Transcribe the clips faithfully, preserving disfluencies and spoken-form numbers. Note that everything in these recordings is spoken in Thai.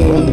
What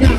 now?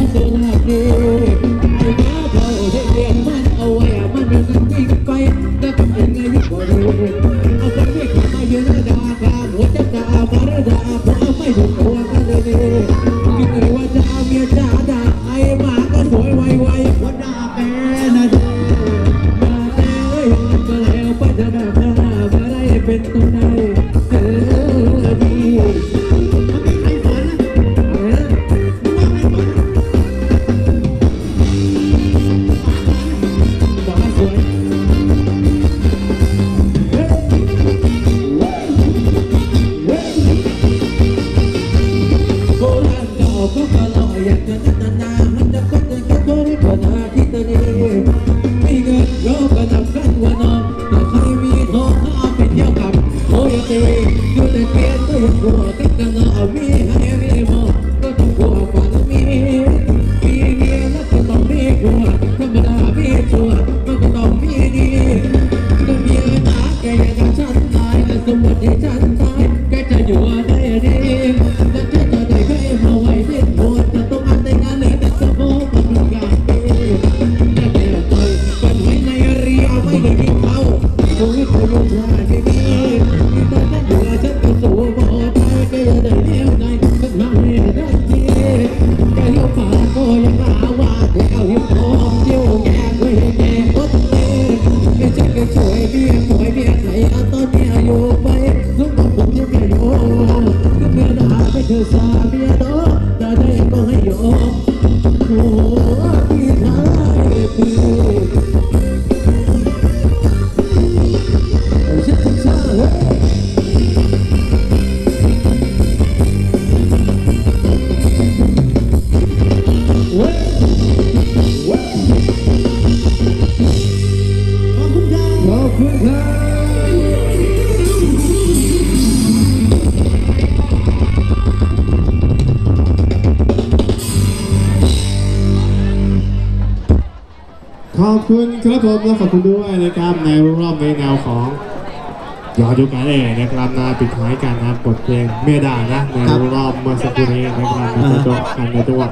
ในรอบเมองสกุลนะครับในจังหวัด